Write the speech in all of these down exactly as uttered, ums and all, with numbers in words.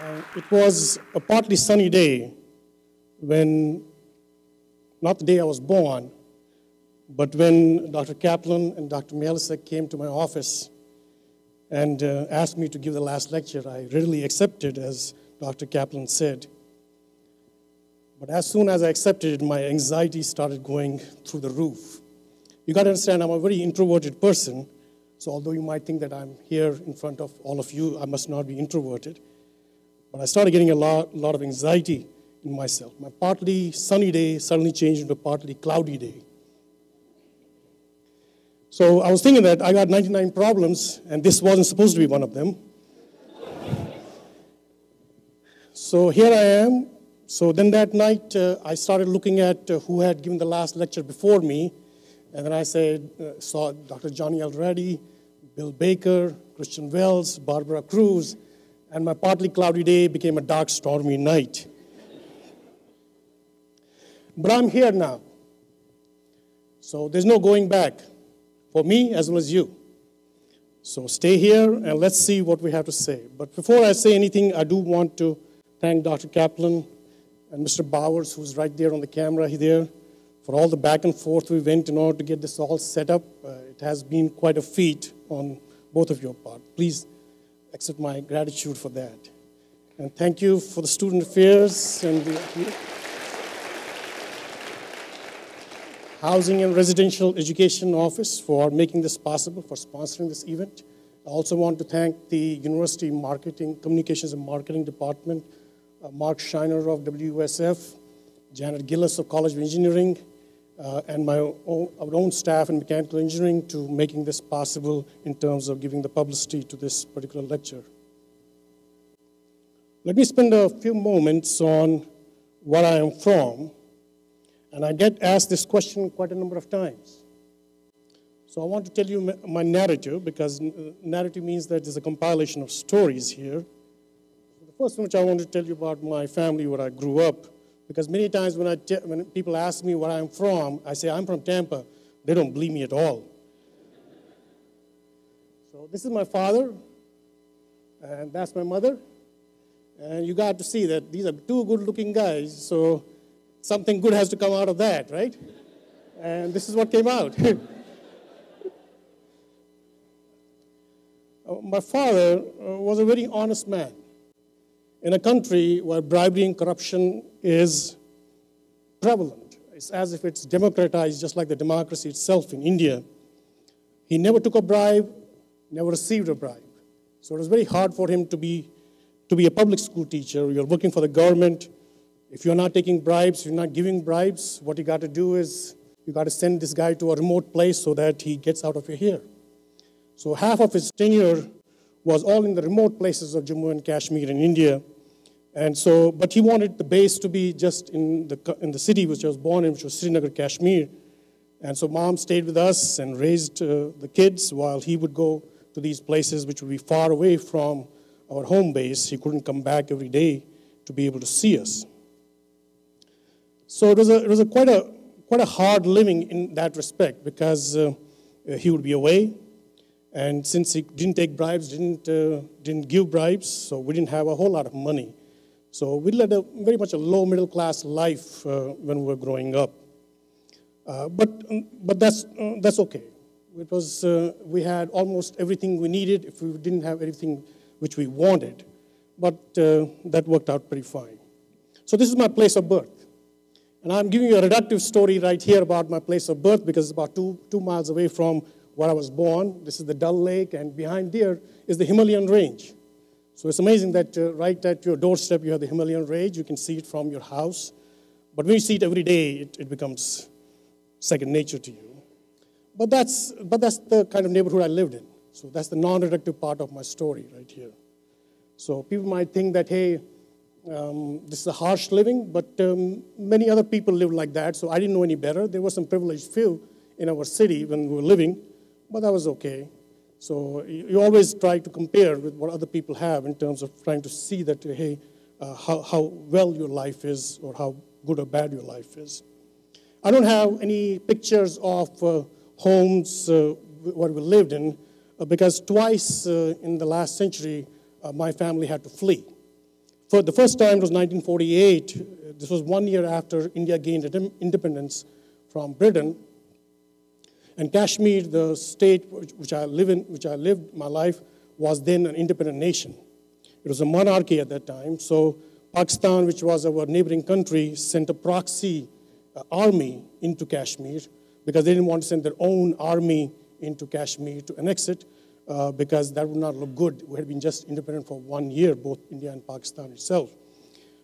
Uh, it was a partly sunny day when, not the day I was born, but when Doctor Kaplan and Doctor Malisek came to my office and uh, asked me to give the last lecture, I readily accepted, as Doctor Kaplan said. But as soon as I accepted it, my anxiety started going through the roof. You got to understand, I'm a very introverted person, so although you might think that I'm here in front of all of you, I must not be introverted. But I started getting a lot, lot of anxiety in myself. My partly sunny day suddenly changed into a partly cloudy day. So I was thinking that I got ninety-nine problems, and this wasn't supposed to be one of them. So here I am. So then that night, uh, I started looking at uh, who had given the last lecture before me. And then I said, uh, saw Doctor Johnny Alderati, Bill Baker, Christian Wells, Barbara Cruz, and my partly cloudy day became a dark, stormy night. But I'm here now. So there's no going back for me as well as you. So stay here and let's see what we have to say. But before I say anything, I do want to thank Doctor Kaplan and Mister Bowers, who's right there on the camera there, for all the back and forth we went in order to get this all set up. Uh, it has been quite a feat on both of your part. Please accept my gratitude for that. And thank you for the student affairs and the Housing and Residential Education Office for making this possible, for sponsoring this event. I also want to thank the University Marketing, Communications and Marketing Department, uh, Mark Shiner of W S F, Janet Gillis of College of Engineering, uh, and my own, our own staff in Mechanical Engineering to making this possible in terms of giving the publicity to this particular lecture. Let me spend a few moments on where I am from. And I get asked this question quite a number of times. So I want to tell you my narrative, because narrative means that there's a compilation of stories here. The first one, which I want to tell you about my family, where I grew up, because many times when, I when people ask me where I'm from, I say, I'm from Tampa. They don't believe me at all. So this is my father, and that's my mother. And you got to see that these are two good-looking guys, so something good has to come out of that, right? And this is what came out. My father was a very honest man in a country where bribery and corruption is prevalent. It's as if it's democratized, just like the democracy itself in India. He never took a bribe, never received a bribe. So it was very hard for him to be, to be a public school teacher. You're working for the government. If you're not taking bribes, you're not giving bribes, what you got to do is you got to send this guy to a remote place so that he gets out of your hair. So half of his tenure was all in the remote places of Jammu and Kashmir in India. And so, but he wanted the base to be just in the, in the city which I was born in, which was Srinagar, Kashmir. And so mom stayed with us and raised uh, the kids while he would go to these places which would be far away from our home base. He couldn't come back every day to be able to see us. So it was, a, it was a quite a quite a hard living in that respect, because uh, he would be away, and since he didn't take bribes, didn't uh, didn't give bribes, so we didn't have a whole lot of money. So we led a very much a low middle class life uh, when we were growing up. Uh, but but that's uh, that's okay. It was uh, we had almost everything we needed. If we didn't have everything which we wanted, but uh, that worked out pretty fine. So this is my place of birth. And I'm giving you a reductive story right here about my place of birth, because it's about two, two miles away from where I was born. This is the Dal Lake, and behind there is the Himalayan Range. So it's amazing that uh, right at your doorstep you have the Himalayan Range. You can see it from your house. But when you see it every day, it, it becomes second nature to you. But that's, but that's the kind of neighborhood I lived in. So that's the non-reductive part of my story right here. So people might think that, hey, Um, this is a harsh living, but um, many other people lived like that, so I didn't know any better. There were some privileged few in our city when we were living, but that was okay. So you, you always try to compare with what other people have in terms of trying to see that, hey, uh, how, how well your life is or how good or bad your life is. I don't have any pictures of uh, homes uh, where we lived in uh, because twice uh, in the last century, uh, my family had to flee. For the first time, it was nineteen forty-eight. This was one year after India gained independence from Britain. And Kashmir, the state which I live in, which I lived my life, was then an independent nation. It was a monarchy at that time. So Pakistan, which was our neighboring country, sent a proxy uh, army into Kashmir because they didn't want to send their own army into Kashmir to annex it uh, because that would not look good. We had been just independent for one year, both India and Pakistan itself.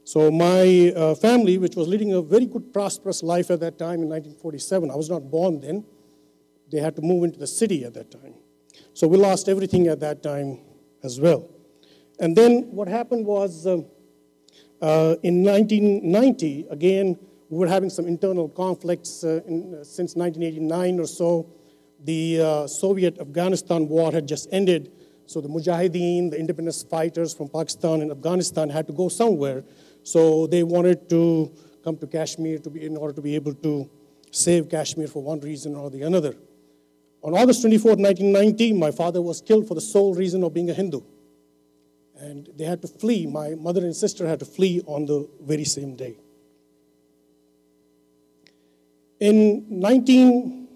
So my uh, family, which was leading a very good, prosperous life at that time in nineteen forty-seven, I was not born then. They had to move into the city at that time. So we lost everything at that time as well. And then what happened was uh, uh, in nineteen ninety, again, we were having some internal conflicts uh, in, uh, since nineteen eighty-nine or so. The uh, Soviet-Afghanistan war had just ended. So the Mujahideen, the independence fighters from Pakistan and Afghanistan had to go somewhere. So they wanted to come to Kashmir to be, in order to be able to save Kashmir for one reason or the another. On August twenty-fourth, nineteen ninety, my father was killed for the sole reason of being a Hindu. And they had to flee. My mother and sister had to flee on the very same day. In nineteen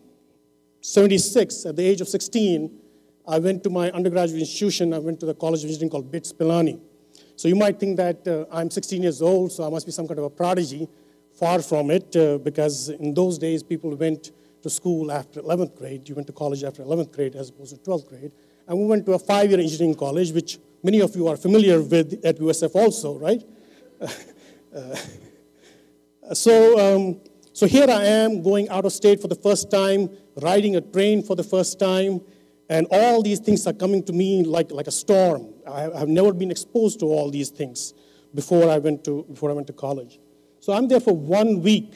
seventy-six, at the age of sixteen, I went to my undergraduate institution. I went to the College of Engineering called BITS Pilani. So you might think that uh, I'm sixteen years old, so I must be some kind of a prodigy. Far from it, uh, because in those days, people went to school after eleventh grade. You went to college after eleventh grade as opposed to twelfth grade. And we went to a five-year engineering college, which many of you are familiar with at U S F also, right? uh, so, um, so here I am going out of state for the first time, riding a train for the first time, and all these things are coming to me like, like a storm. I have never been exposed to all these things before I went to, before I went to college. So I'm there for one week.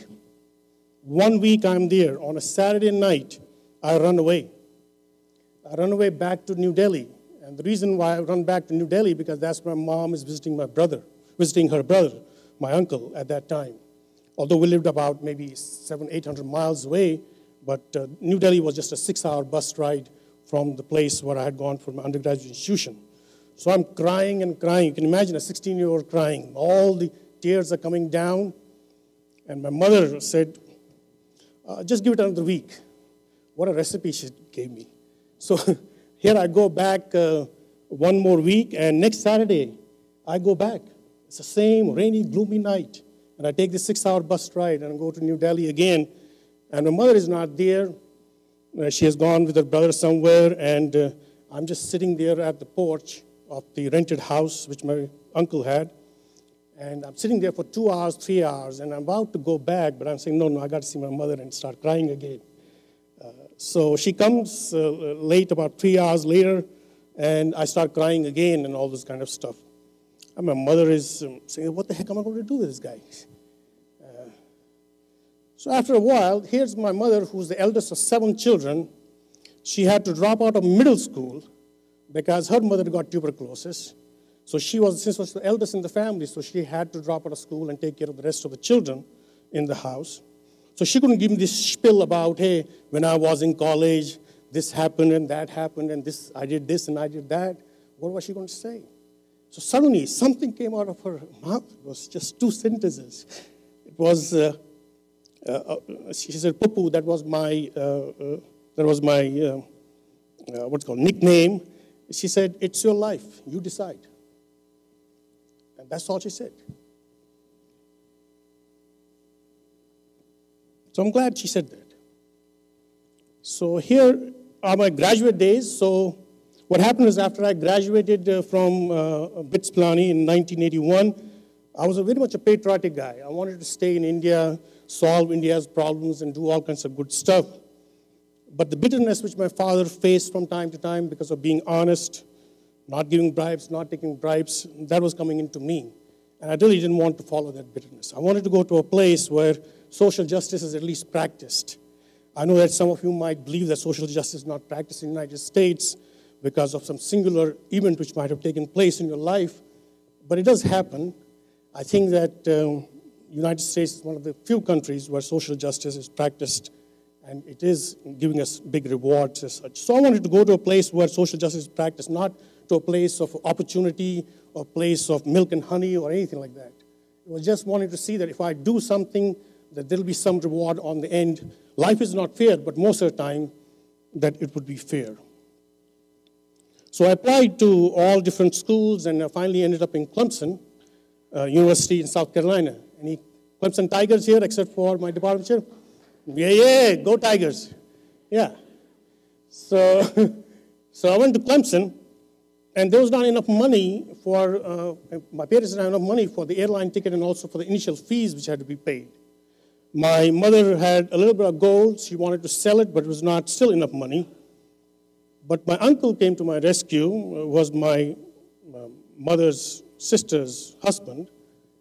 One week I'm there. On a Saturday night, I run away. I run away back to New Delhi. And the reason why I run back to New Delhi, because that's where my mom is visiting my brother, visiting her brother, my uncle at that time. Although we lived about maybe seven, eight hundred miles away, but uh, New Delhi was just a six-hour bus ride from the place where I had gone for my undergraduate institution. So I'm crying and crying. You can imagine a sixteen-year-old crying. All the tears are coming down, and my mother said, uh, just give it another week. What a recipe she gave me. So here I go back uh, one more week, and next Saturday, I go back. It's the same rainy, gloomy night, and I take the six-hour bus ride and I go to New Delhi again, and my mother is not there. Uh, she has gone with her brother somewhere, and uh, I'm just sitting there at the porch of the rented house which my uncle had. And I'm sitting there for two hours, three hours, and I'm about to go back, but I'm saying, no, no, I got to see my mother and start crying again. Uh, so she comes uh, late, about three hours later, and I start crying again and all this kind of stuff. And my mother is um, saying, what the heck am I going to do with this guy? Uh, so after a while, here's my mother, who's the eldest of seven children. She had to drop out of middle school because her mother got tuberculosis. So she was, since she was the eldest in the family, so she had to drop out of school and take care of the rest of the children in the house. So she couldn't give me this spiel about, hey, when I was in college, this happened and that happened, and this I did this and I did that. What was she going to say? So suddenly, something came out of her mouth. It was just two sentences. It was, uh, uh, uh, she said, Pupu, that was my, uh, uh, that was my uh, uh, what's called nickname. She said, it's your life. You decide. That's all she said. So I'm glad she said that. So here are my graduate days. So what happened is after I graduated uh, from uh, BITS Pilani in nineteen eighty-one, I was a very much a patriotic guy. I wanted to stay in India, solve India's problems, and do all kinds of good stuff. But the bitterness which my father faced from time to time because of being honest, not giving bribes, not taking bribes, that was coming into me. And I really didn't want to follow that bitterness. I wanted to go to a place where social justice is at least practiced. I know that some of you might believe that social justice is not practiced in the United States because of some singular event which might have taken place in your life, but it does happen. I think that the um, United States is one of the few countries where social justice is practiced, and it is giving us big rewards as such. So I wanted to go to a place where social justice is practiced, not to a place of opportunity or a place of milk and honey or anything like that. It was just wanting to see that if I do something, that there'll be some reward on the end. Life is not fair, but most of the time, that it would be fair. So I applied to all different schools, and I finally ended up in Clemson uh, University in South Carolina. Any Clemson Tigers here, except for my department chair? Yeah, yeah, go Tigers. Yeah. So, so I went to Clemson, and there was not enough money for, uh, my parents didn't have enough money for the airline ticket and also for the initial fees which had to be paid. My mother had a little bit of gold. She wanted to sell it, but it was not still enough money. But my uncle came to my rescue, was my mother's sister's husband,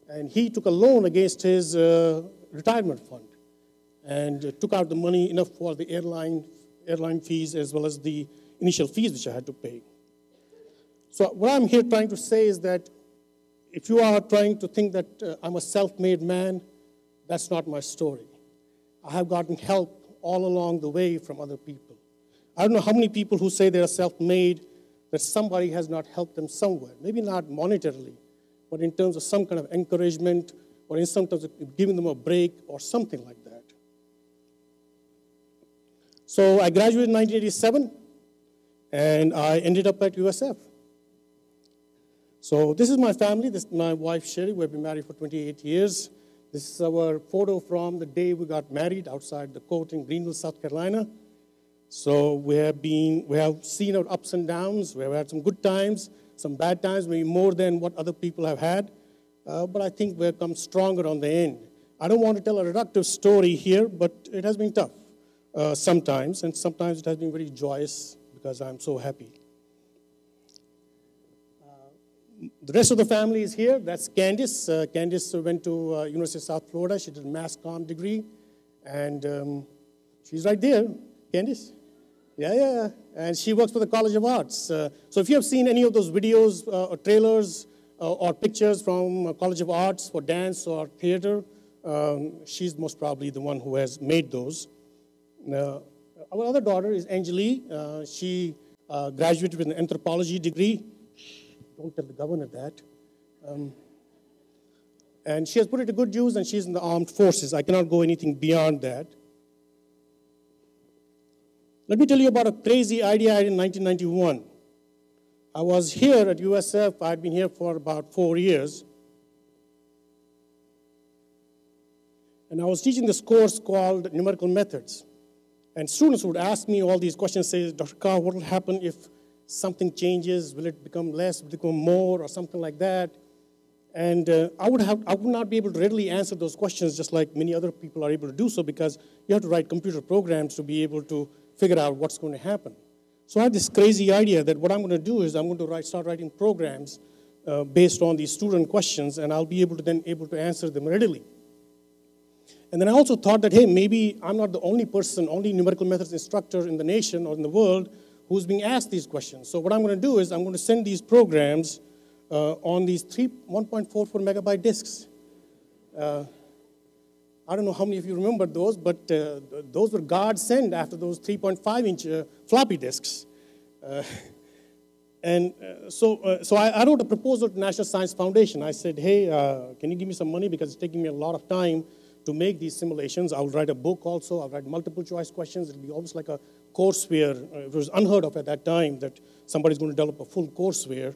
and he took a loan against his uh, retirement fund and took out the money enough for the airline, airline fees as well as the initial fees which I had to pay. So what I'm here trying to say is that if you are trying to think that uh, I'm a self-made man, that's not my story. I have gotten help all along the way from other people. I don't know how many people who say they are self-made, that somebody has not helped them somewhere. Maybe not monetarily, but in terms of some kind of encouragement, or in some terms of giving them a break, or something like that. So I graduated in nineteen eighty-seven, and I ended up at U S F. So this is my family. This is my wife, Sherry. We've been married for twenty-eight years. This is our photo from the day we got married outside the court in Greenville, South Carolina. So we have been, we have seen our ups and downs. We have had some good times, some bad times, maybe more than what other people have had. Uh, but I think we've come stronger on the end. I don't want to tell a reductive story here, but it has been tough uh, sometimes. And sometimes it has been very joyous because I'm so happy. The rest of the family is here. That's Candice. Uh, Candice went to uh, University of South Florida. She did a mass comm degree. And um, she's right there. Candice? Yeah, yeah, yeah. And she works for the College of Arts. Uh, so if you have seen any of those videos uh, or trailers uh, or pictures from uh, College of Arts for dance or theater, um, she's most probably the one who has made those. Uh, our other daughter is Angelie. Uh, she uh, graduated with an anthropology degree. Don't tell the governor that. Um, and she has put it to good use, and she's in the armed forces. I cannot go anything beyond that. Let me tell you about a crazy idea I had in nineteen ninety-one. I was here at U S F. I had been here for about four years. And I was teaching this course called Numerical Methods. And students would ask me all these questions, say, Doctor Carr, what will happen if something changes? Will it become less, will it become more, or something like that? And uh, I, would have, I would not be able to readily answer those questions just like many other people are able to do so, because you have to write computer programs to be able to figure out what's going to happen. So I had this crazy idea that what I'm going to do is I'm going to write, start writing programs uh, based on these student questions, and I'll be able to then able to answer them readily. And then I also thought that, hey, maybe I'm not the only person, only numerical methods instructor in the nation or in the world who's being asked these questions. So what I'm going to do is I'm going to send these programs uh, on these one point four four megabyte disks. Uh, I don't know how many of you remember those, but uh, those were God sent after those three point five inch uh, floppy disks. Uh, and uh, so, uh, so I, I wrote a proposal to National Science Foundation. I said, hey, uh, can you give me some money, because it's taking me a lot of time to make these simulations. I'll write a book also. I'll write multiple choice questions. It'll be almost like a courseware. It was unheard of at that time that somebody's going to develop a full courseware.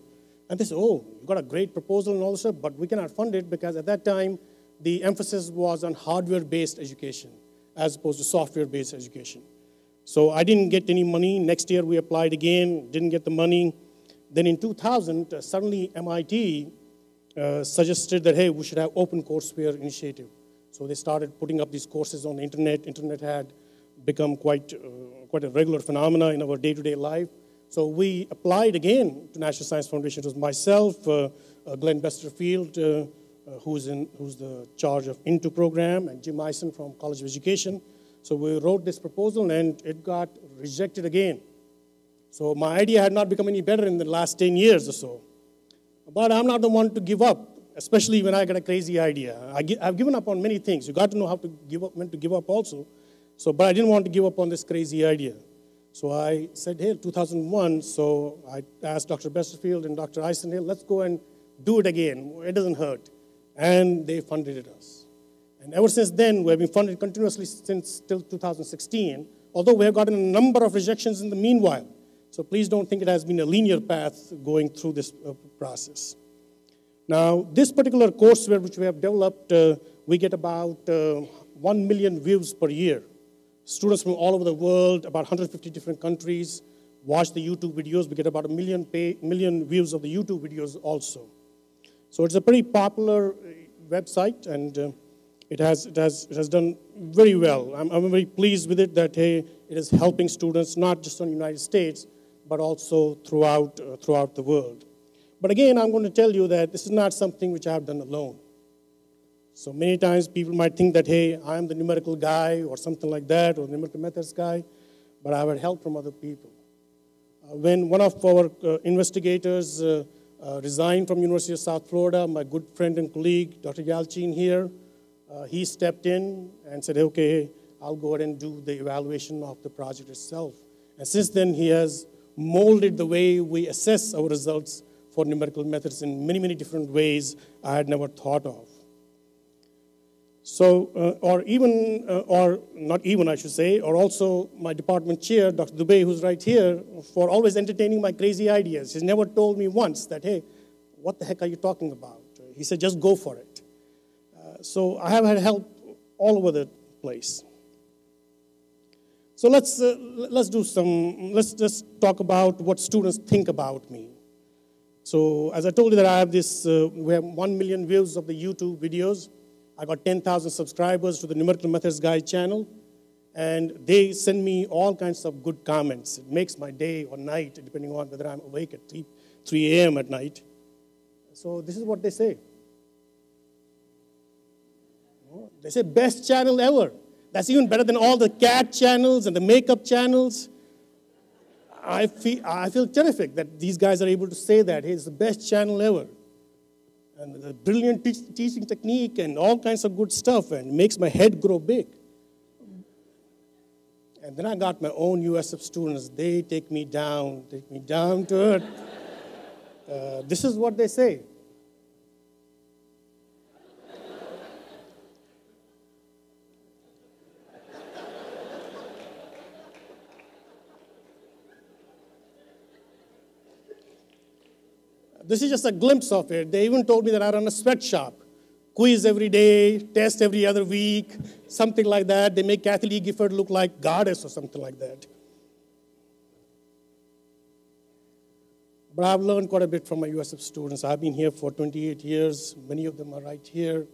And they said, oh, you've got a great proposal and all this stuff, but we cannot fund it, because at that time, the emphasis was on hardware-based education as opposed to software-based education. So I didn't get any money. Next year, we applied again, didn't get the money. Then in two thousand, uh, suddenly M I T uh, suggested that, hey, we should have open courseware initiative. So they started putting up these courses on the internet. Internet had become quite, uh, quite a regular phenomena in our day-to-day life. So we applied again to National Science Foundation. It was myself, uh, uh, Glenn Besterfield, uh, uh, who's, in, who's the charge of INTO program, and Jim Ison from College of Education. So we wrote this proposal, and it got rejected again. So my idea had not become any better in the last ten years or so. But I'm not the one to give up, especially when I got a crazy idea. I gi I've given up on many things. You got to know how to give up, when to give up also. So, but I didn't want to give up on this crazy idea. So I said, hey, two thousand one, so I asked Doctor Besterfield and Doctor Eisenhower, let's go and do it again. It doesn't hurt. And they funded us. And ever since then, we've been funded continuously since till two thousand sixteen, although we have gotten a number of rejections in the meanwhile. So please don't think it has been a linear path going through this uh, process. Now, this particular courseware which we have developed, uh, we get about uh, one million views per year. Students from all over the world, about one hundred fifty different countries, watch the YouTube videos. We get about a million, pay, million views of the YouTube videos also. So it's a pretty popular website, and uh, it, has, it, has, it has done very well. I'm, I'm very pleased with it that, hey, it is helping students, not just in the United States, but also throughout, uh, throughout the world. But again, I'm going to tell you that this is not something which I've done alone. So many times people might think that, hey, I'm the numerical guy or something like that, or the numerical methods guy, but I had help from other people. Uh, when one of our uh, investigators uh, uh, resigned from University of South Florida, my good friend and colleague, Doctor Yalchin here, uh, he stepped in and said, okay, I'll go ahead and do the evaluation of the project itself. And since then, he has molded the way we assess our results for numerical methods in many, many different ways I had never thought of. So, uh, or even, uh, or not even, I should say, or also my department chair, Doctor Dubey, who's right here, for always entertaining my crazy ideas. He's never told me once that, hey, what the heck are you talking about? He said, just go for it. Uh, so I have had help all over the place. So let's, uh, let's do some, let's just talk about what students think about me. So as I told you that I have this, uh, we have one million views of the YouTube videos. I got ten thousand subscribers to the Numerical Methods Guy channel, and they send me all kinds of good comments. It makes my day or night, depending on whether I'm awake at three a m at night. So this is what they say. They say, best channel ever. That's even better than all the cat channels and the makeup channels. I feel, I feel terrific that these guys are able to say that. Hey, it's the best channel ever. And the brilliant te teaching technique and all kinds of good stuff, and makes my head grow big. And then I got my own U S F students. They take me down, take me down to earth. Uh, this is what they say. This is just a glimpse of it. They even told me that I run a sweatshop. Quiz every day, test every other week, something like that. They make Kathleen Gifford look like goddess or something like that. But I've learned quite a bit from my U S F students. I've been here for twenty-eight years. Many of them are right here.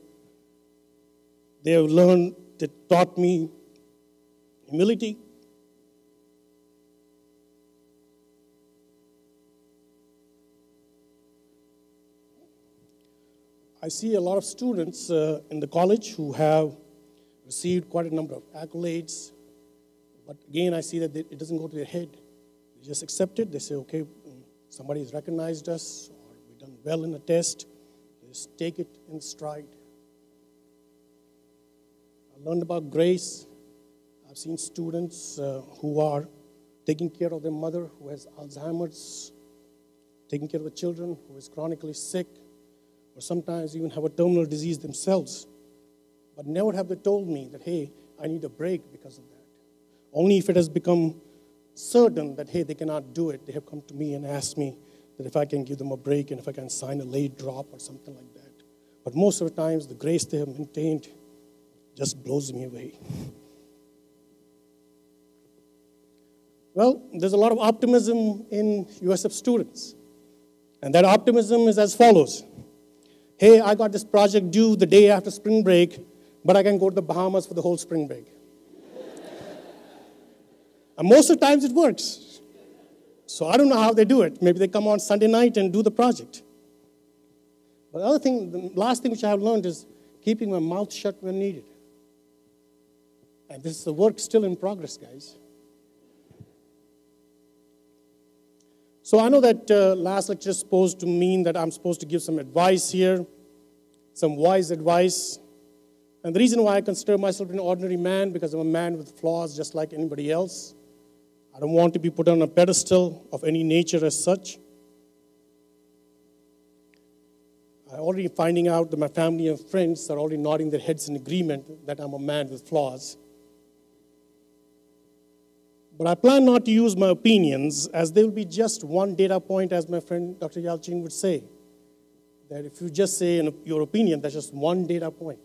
They have learned, they taught me humility, I see a lot of students uh, in the college who have received quite a number of accolades, but again, I see that they, it doesn't go to their head. They just accept it. They say, okay, somebody has recognized us, or we've done well in a test. They just take it in stride. I learned about grace. I've seen students uh, who are taking care of their mother who has Alzheimer's, taking care of the children who is chronically sick, or sometimes even have a terminal disease themselves, but never have they told me that, hey, I need a break because of that. Only if it has become certain that, hey, they cannot do it, they have come to me and asked me that if I can give them a break and if I can sign a late drop or something like that. But most of the times, the grace they have maintained just blows me away. Well, there's a lot of optimism in U S F students, and that optimism is as follows. Hey, I got this project due the day after spring break, but I can go to the Bahamas for the whole spring break. And most of the times it works. So I don't know how they do it. Maybe they come on Sunday night and do the project. But the other thing, the last thing which I have learned is keeping my mouth shut when needed. And this is the work still in progress, guys. So I know that uh, last lecture is supposed to mean that I'm supposed to give some advice here, some wise advice. And the reason why I consider myself an ordinary man, because I'm a man with flaws just like anybody else. I don't want to be put on a pedestal of any nature as such. I'm already finding out that my family and friends are already nodding their heads in agreement that I'm a man with flaws. But I plan not to use my opinions, as they will be just one data point, as my friend Doctor Yalchin would say. That if you just say in your opinion, that's just one data point.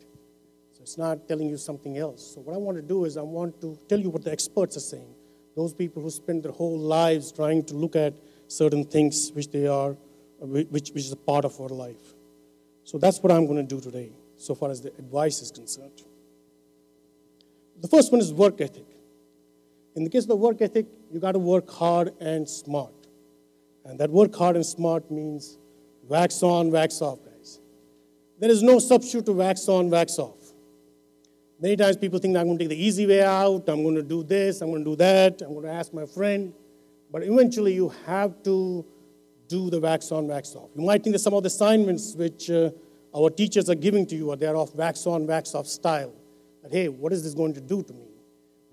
So it's not telling you something else. So what I want to do is I want to tell you what the experts are saying. Those people who spend their whole lives trying to look at certain things which they are, which, which is a part of our life. So that's what I'm going to do today, so far as the advice is concerned. The first one is work ethic. In the case of the work ethic, you got to work hard and smart. And that work hard and smart means wax on, wax off, guys. There is no substitute to wax on, wax off. Many times people think I'm going to take the easy way out, I'm going to do this, I'm going to do that, I'm going to ask my friend. But eventually you have to do the wax on, wax off. You might think that some of the assignments which uh, our teachers are giving to you are they're of wax on, wax off style. But hey, what is this going to do to me?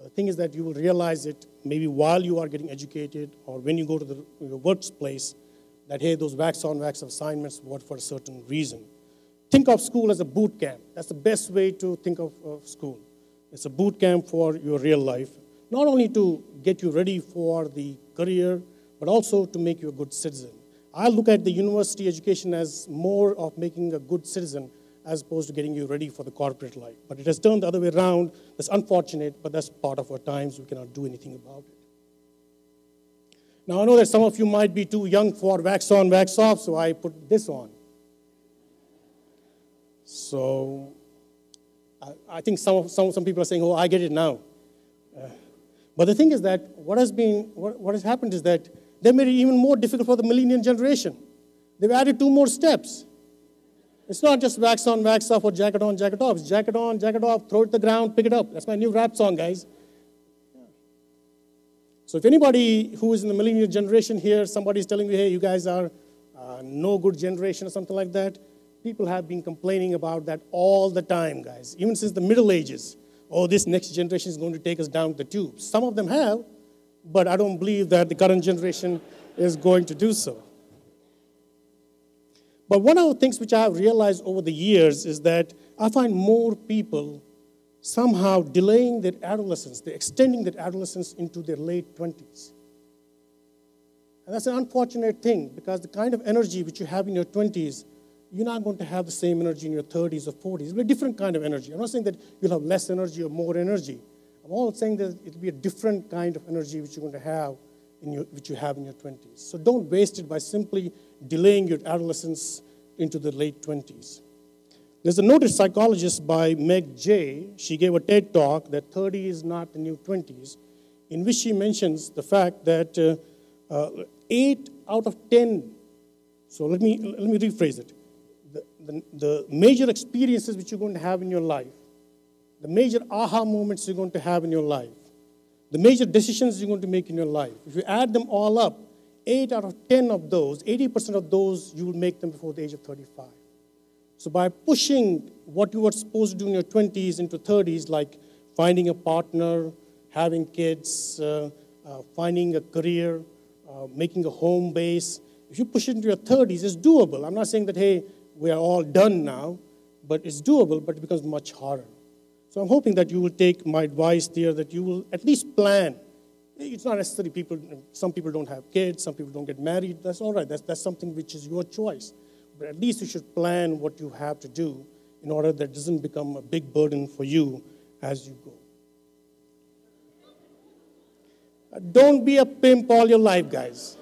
The thing is that you will realize it maybe while you are getting educated or when you go to the, your workplace that, hey, those wax-on, wax-off assignments were for a certain reason. Think of school as a boot camp. That's the best way to think of, of school. It's a boot camp for your real life, not only to get you ready for the career, but also to make you a good citizen. I look at the university education as more of making a good citizen as opposed to getting you ready for the corporate life. But it has turned the other way around. That's unfortunate, but that's part of our times. We cannot do anything about it. Now, I know that some of you might be too young for wax on, wax off, so I put this on. So I, I think some, of, some, some people are saying, oh, I get it now. Uh, but the thing is that what has, been, what, what has happened is that they made it even more difficult for the millennial generation. They've added two more steps. It's not just wax on, wax off, or jacket on, jacket off. It's jacket on, jacket off, throw it to the ground, pick it up. That's my new rap song, guys. Yeah. So if anybody who is in the millennial generation here, somebody's telling me, hey, you guys are uh, no good generation or something like that, people have been complaining about that all the time, guys. Even since the Middle Ages, oh, this next generation is going to take us down the tube. Some of them have, but I don't believe that the current generation is going to do so. But one of the things which I have realized over the years is that I find more people somehow delaying their adolescence. They're extending their adolescence into their late twenties. And that's an unfortunate thing, because the kind of energy which you have in your twenties, you're not going to have the same energy in your thirties or forties. It'll be a different kind of energy. I'm not saying that you'll have less energy or more energy. I'm all saying that it'll be a different kind of energy which you're going to have in your, which you have in your twenties. So don't waste it by simply delaying your adolescence into the late twenties. There's a noted psychologist by Meg Jay. She gave a TED talk that thirty is not the new twenties, in which she mentions the fact that uh, uh, eight out of ten, so let me, let me rephrase it. The, the, the major experiences which you're going to have in your life, the major aha moments you're going to have in your life, the major decisions you're going to make in your life, if you add them all up, eight out of ten of those, eighty percent of those, you will make them before the age of thirty-five. So by pushing what you were supposed to do in your twenties into thirties, like finding a partner, having kids, uh, uh, finding a career, uh, making a home base, if you push it into your thirties, it's doable. I'm not saying that, hey, we are all done now, but it's doable, but it becomes much harder. So I'm hoping that you will take my advice there, that you will at least plan. It's not necessarily people, some people don't have kids, some people don't get married, that's all right, that's, that's something which is your choice. But at least you should plan what you have to do in order that it doesn't become a big burden for you as you go. Don't be a pimp all your life, guys.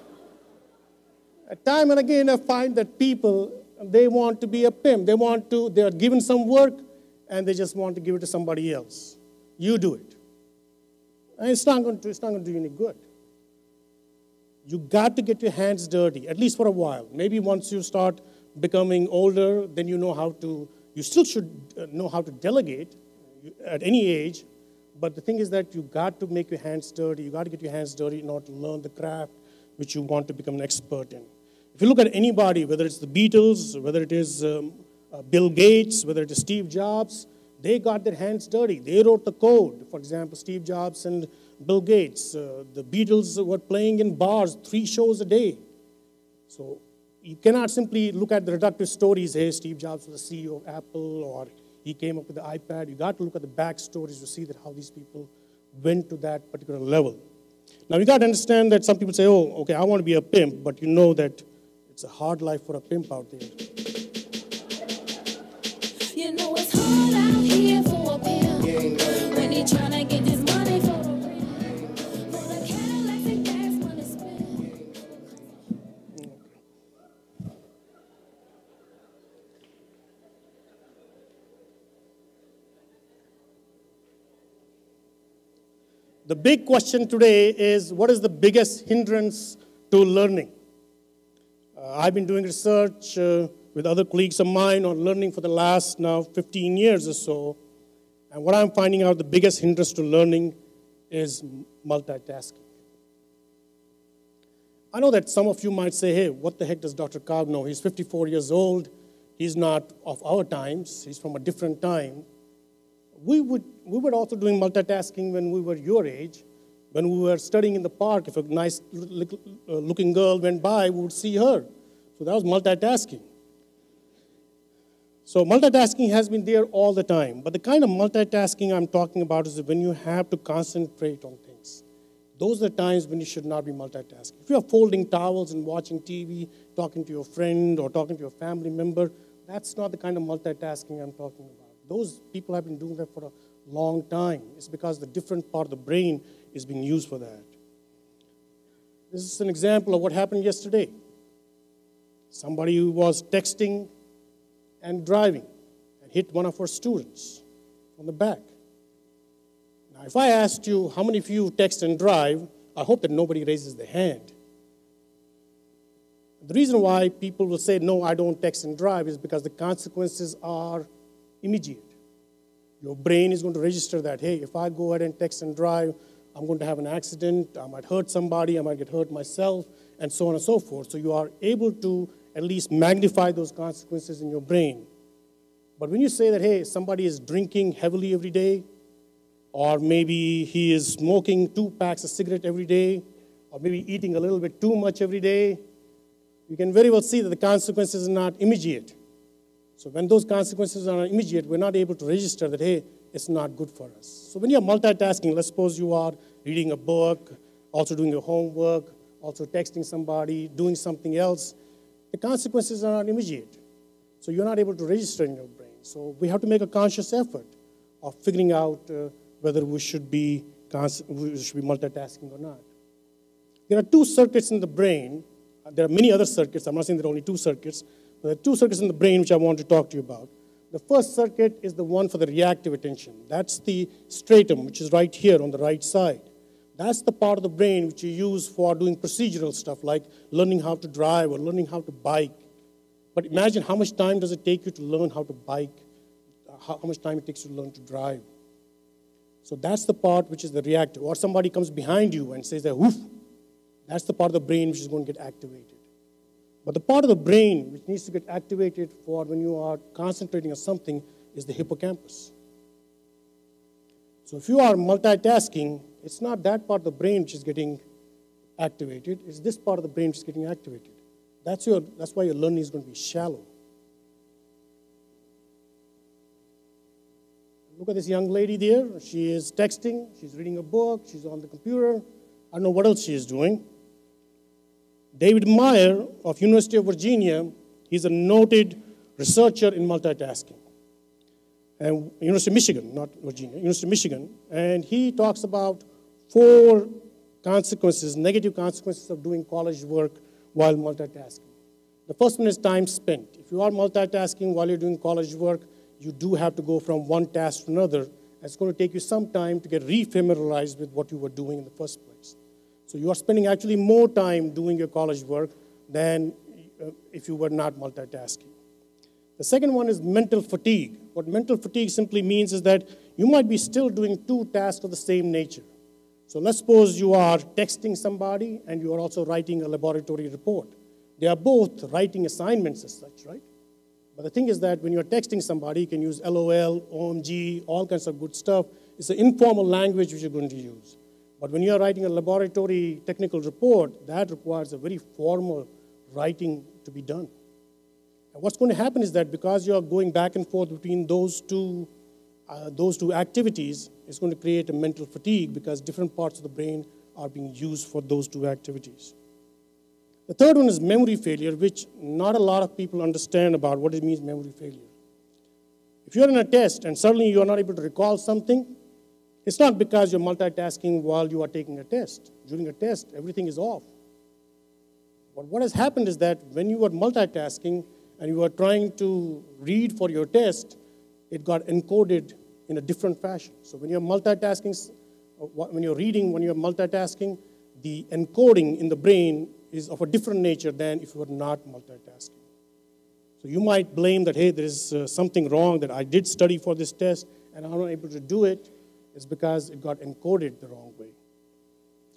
Time and again, I find that people, they want to be a pimp. They want to, they are given some work and they just want to give it to somebody else. You do it. And it's not going to, it's not going to do you any good. You got to get your hands dirty, at least for a while. Maybe once you start becoming older, then you know how to, you still should know how to delegate at any age. But the thing is that you got to make your hands dirty. You got to get your hands dirty in order to learn the craft which you want to become an expert in. If you look at anybody, whether it's the Beatles, whether it is um, uh, Bill Gates, whether it is Steve Jobs, they got their hands dirty. They wrote the code. For example, Steve Jobs and Bill Gates, uh, the Beatles were playing in bars three shows a day. So you cannot simply look at the reductive stories, hey, Steve Jobs was the C E O of Apple, or he came up with the iPad. You got to look at the back stories to see that how these people went to that particular level. Now, you got to understand that some people say, oh, okay, I want to be a pimp, but you know that it's a hard life for a pimp out there. You know it's hard out here for a pimp, yeah, when he's trying to get his money for a pimp, for the Cadillac and gas money spent. The big question today is, what is the biggest hindrance to learning? Uh, I've been doing research uh, with other colleagues of mine on learning for the last now fifteen years or so. And what I'm finding out, the biggest hindrance to learning is multitasking. I know that some of you might say, hey, what the heck does Doctor Kaplan know? He's fifty-four years old. He's not of our times. He's from a different time. We, would, we were also doing multitasking when we were your age. When we were studying in the park, if a nice looking girl went by, we would see her. So that was multitasking. So multitasking has been there all the time. But the kind of multitasking I'm talking about is when you have to concentrate on things. Those are the times when you should not be multitasking. If you're folding towels and watching T V, talking to your friend or talking to your family member, that's not the kind of multitasking I'm talking about. Those people have been doing that for a long time. It's because the different part of the brain is being used for that. This is an example of what happened yesterday. Somebody who was texting and driving and hit one of our students on the back. Now, if I asked you how many of you text and drive, I hope that nobody raises their hand. The reason why people will say, no, I don't text and drive is because the consequences are immediate. Your brain is going to register that, hey, if I go ahead and text and drive, I'm going to have an accident, I might hurt somebody, I might get hurt myself, and so on and so forth. So you are able to at least magnify those consequences in your brain. But when you say that, hey, somebody is drinking heavily every day, or maybe he is smoking two packs of cigarette every day, or maybe eating a little bit too much every day, you can very well see that the consequences are not immediate. So when those consequences are immediate, we're not able to register that, hey, it's not good for us. So when you're multitasking, let's suppose you are reading a book, also doing your homework, also texting somebody, doing something else, the consequences are not immediate. So you're not able to register in your brain. So we have to make a conscious effort of figuring out uh, whether we should be we should be multitasking or not. There are two circuits in the brain. There are many other circuits. I'm not saying there are only two circuits. But there are two circuits in the brain which I want to talk to you about. The first circuit is the one for the reactive attention. That's the stratum, which is right here on the right side. That's the part of the brain which you use for doing procedural stuff, like learning how to drive or learning how to bike. But imagine how much time does it take you to learn how to bike, how much time it takes you to learn to drive. So that's the part which is the reactive. Or somebody comes behind you and says, that, woof, that's the part of the brain which is going to get activated. But the part of the brain which needs to get activated for when you are concentrating on something is the hippocampus. So if you are multitasking, it's not that part of the brain which is getting activated. It's this part of the brain which is getting activated. That's, your, that's why your learning is going to be shallow. Look at this young lady there. She is texting. She's reading a book. She's on the computer. I don't know what else she is doing. David Meyer of University of Virginia, he's a noted researcher in multitasking. And University of Michigan, not Virginia, University of Michigan. And he talks about four consequences, negative consequences of doing college work while multitasking. The first one is time spent. If you are multitasking while you're doing college work, you do have to go from one task to another. It's going to take you some time to get refamiliarized with what you were doing in the first place. So you are spending actually more time doing your college work than if you were not multitasking. The second one is mental fatigue. What mental fatigue simply means is that you might be still doing two tasks of the same nature. So let's suppose you are texting somebody and you are also writing a laboratory report. They are both writing assignments as such, right? But the thing is that when you're texting somebody, you can use LOL, O M G, all kinds of good stuff. It's an informal language which you're going to use. But when you're writing a laboratory technical report, that requires a very formal writing to be done. And what's going to happen is that because you're going back and forth between those two, uh, those two activities, it's going to create a mental fatigue because different parts of the brain are being used for those two activities. The third one is memory failure, which not a lot of people understand about what it means, memory failure. If you're in a test and suddenly you're not able to recall something, it's not because you're multitasking while you are taking a test. During a test, everything is off. But what has happened is that when you were multitasking and you were trying to read for your test, it got encoded in a different fashion. So when you're multitasking, when you're reading, when you're multitasking, the encoding in the brain is of a different nature than if you were not multitasking. So you might blame that, hey, there's uh, something wrong that I did study for this test and I'm not able to do it. It's because it got encoded the wrong way.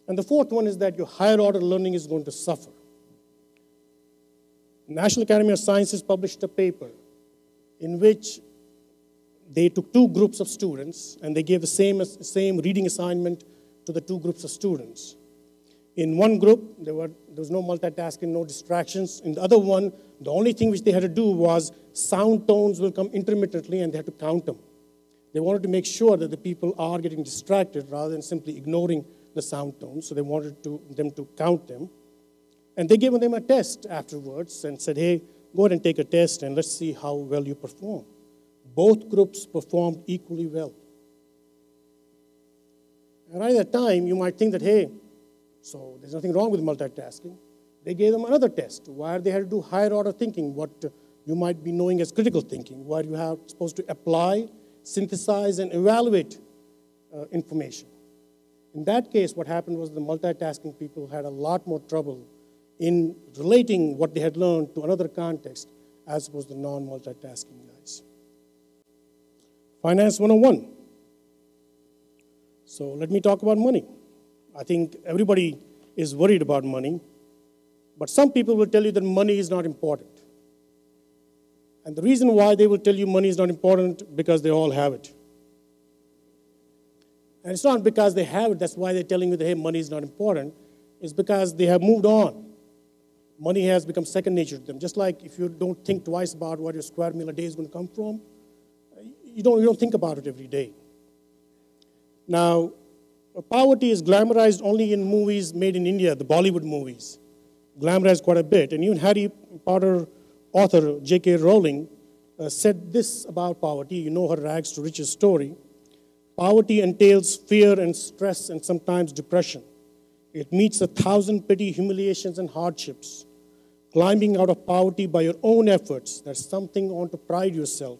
And the fourth one is that your higher order learning is going to suffer. The National Academy of Sciences published a paper in which they took two groups of students and they gave the same, same reading assignment to the two groups of students. In one group, there, were, there was no multitasking, no distractions. In the other one, the only thing which they had to do was sound tones will come intermittently and they had to count them. They wanted to make sure that the people are getting distracted rather than simply ignoring the sound tones. So they wanted to, them to count them. And they gave them a test afterwards and said, hey, go ahead and take a test and let's see how well you perform. Both groups performed equally well. And at that time, you might think that, hey, so there's nothing wrong with multitasking. They gave them another test where they had to do higher order thinking, what you might be knowing as critical thinking, where you are supposed to apply, synthesize, and evaluate uh, information. In that case, what happened was the multitasking people had a lot more trouble in relating what they had learned to another context as opposed to non-multitasking guys. Finance one oh one. So let me talk about money. I think everybody is worried about money, but some people will tell you that money is not important. And the reason why they will tell you money is not important because they all have it. And it's not because they have it, that's why they're telling you that, hey, money is not important. It's because they have moved on. Money has become second nature to them. Just like if you don't think twice about where your square meal a day is going to come from, you don't, you don't think about it every day. Now, poverty is glamorized only in movies made in India, the Bollywood movies. Glamorized quite a bit. And even Harry Potter author J K Rowling uh, said this about poverty. You know her rags to riches story. Poverty entails fear and stress and sometimes depression. It meets a thousand petty humiliations and hardships. Climbing out of poverty by your own efforts, that's something on to pride yourself.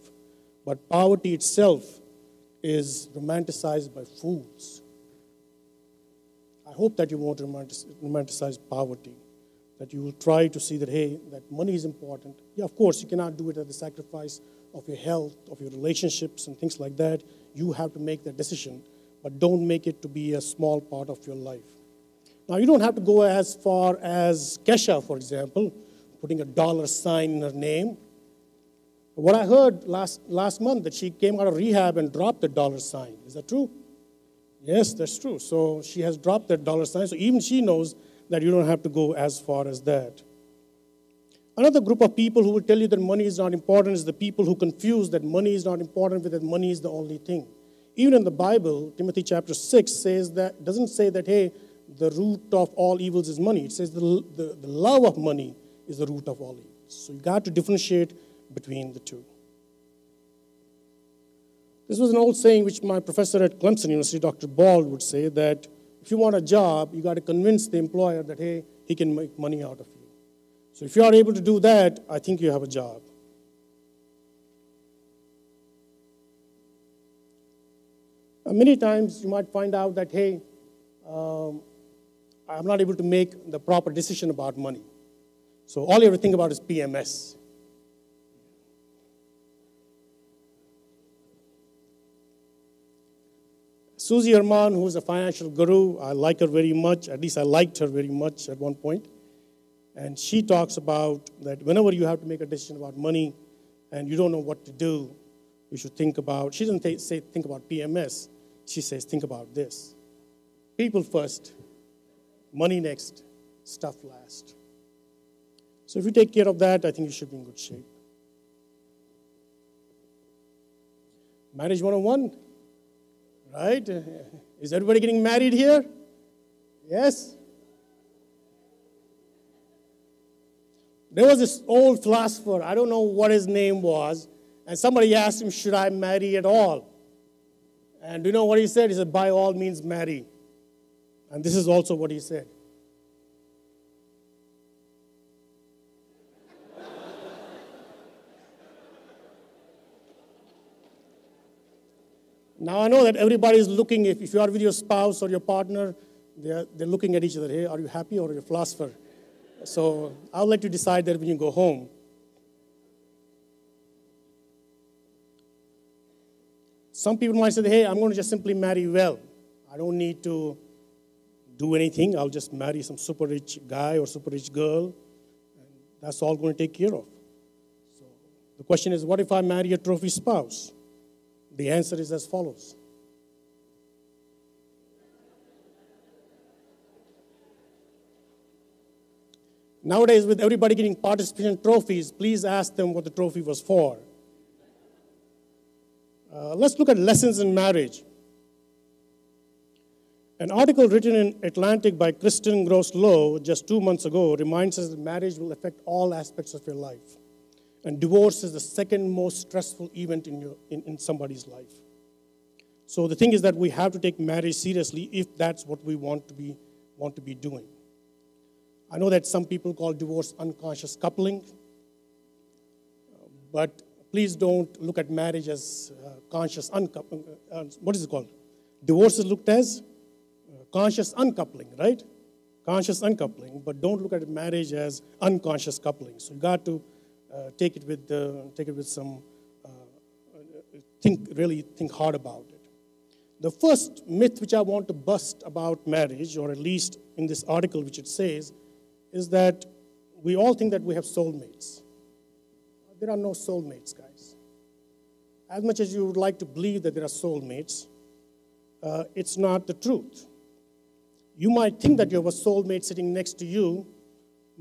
But poverty itself is romanticized by fools. I hope that you won't romanticize poverty, that you will try to see that, hey, that money is important. Yeah, of course, you cannot do it at the sacrifice of your health, of your relationships, and things like that. You have to make that decision, but don't make it to be a small part of your life. Now, you don't have to go as far as Kesha, for example, putting a dollar sign in her name. What I heard last, last month, that she came out of rehab and dropped the dollar sign. Is that true? Yes, that's true. So she has dropped that dollar sign. So even she knows that you don't have to go as far as that. Another group of people who will tell you that money is not important is the people who confuse that money is not important with that money is the only thing. Even in the Bible, Timothy chapter six says that, doesn't say that, hey, the root of all evils is money. It says the, the, the love of money is the root of all evils. So you got to differentiate between the two. This was an old saying which my professor at Clemson University, Doctor Bald, would say that if you want a job, you got to convince the employer that, hey, he can make money out of you. So if you are able to do that, I think you have a job. Uh, many times you might find out that, hey, um, I'm not able to make the proper decision about money. So all you ever think about is P M S. Susie Orman, who is a financial guru, I like her very much. At least I liked her very much at one point. And she talks about that whenever you have to make a decision about money and you don't know what to do, you should think about, she doesn't say think about P M S. She says think about this. People first, money next, stuff last. So if you take care of that, I think you should be in good shape. Marriage one oh one, right? Is everybody getting married here? Yes? There was this old philosopher, I don't know what his name was, and somebody asked him, should I marry at all? And do you know what he said? He said, by all means, marry. And this is also what he said. Now I know that everybody is looking, if, if you are with your spouse or your partner, they're, they're looking at each other. Hey, are you happy or are you a philosopher? So I'll let you decide that when you go home. Some people might say, hey, I'm going to just simply marry well. I don't need to do anything. I'll just marry some super rich guy or super rich girl. And that's all going to take care of. So the question is, what if I marry a trophy spouse? The answer is as follows. Nowadays, with everybody getting participation trophies, please ask them what the trophy was for. Uh, let's look at lessons in marriage. An article written in Atlantic by Kristen Gross-Lowe just two months ago reminds us that marriage will affect all aspects of your life. And divorce is the second most stressful event in, your, in, in somebody's life. So the thing is that we have to take marriage seriously if that's what we want to be, want to be doing. I know that some people call divorce unconscious coupling, but please don't look at marriage as uh, conscious uncoupling. Uh, what is it called? Divorce is looked as uh, conscious uncoupling, right? Conscious uncoupling, but don't look at marriage as unconscious coupling. So you got to Uh, take it with uh, take it with some uh, think really think hard about it. The first myth which I want to bust about marriage, or at least in this article which it says, is that we all think that we have soulmates. There are no soulmates, guys. As much as you would like to believe that there are soulmates, uh, it's not the truth. You might think that you have a soulmate sitting next to you,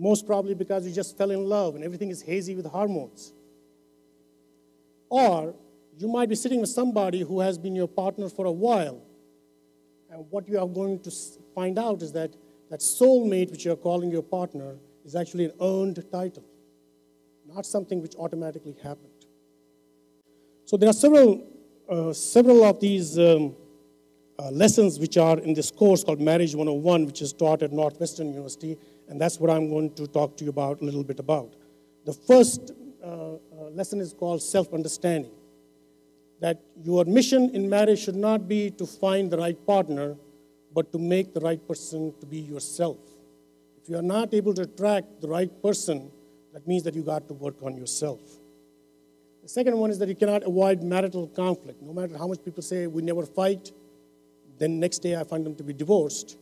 most probably because you just fell in love and everything is hazy with hormones. Or you might be sitting with somebody who has been your partner for a while, and what you are going to find out is that that soulmate which you are calling your partner is actually an earned title, not something which automatically happened. So there are several, uh, several of these um, uh, lessons which are in this course called Marriage one oh one, which is taught at Northwestern University. And that's what I'm going to talk to you about a little bit about. The first uh, uh, lesson is called self-understanding. That your mission in marriage should not be to find the right partner, but to make the right person to be yourself. If you are not able to attract the right person, that means that you got to work on yourself. The second one is that you cannot avoid marital conflict. No matter how much people say, we never fight, then next day I find them to be divorced.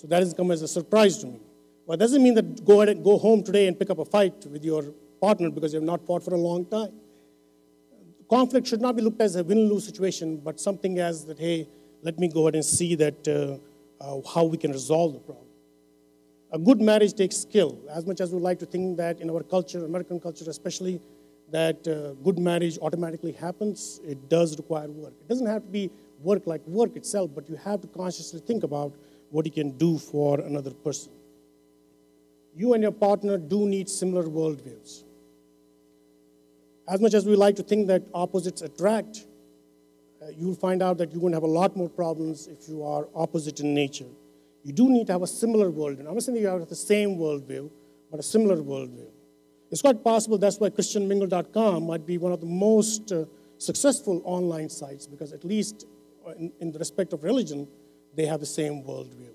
So that has come as a surprise to me. Well, it doesn't mean that go ahead and go home today and pick up a fight with your partner because you have not fought for a long time. Conflict should not be looked as a win-lose situation, but something as that, hey, let me go ahead and see that uh, uh, how we can resolve the problem. A good marriage takes skill. As much as we like to think that in our culture, American culture especially, that uh, good marriage automatically happens, it does require work. It doesn't have to be work like work itself, but you have to consciously think about what you can do for another person. You and your partner do need similar worldviews. As much as we like to think that opposites attract, uh, you'll find out that you're going to have a lot more problems if you are opposite in nature. You do need to have a similar worldview. I'm not saying you have the same worldview, but a similar worldview. It's quite possible that's why Christian Mingle dot com might be one of the most uh, successful online sites, because at least in, in the respect of religion, they have the same worldview.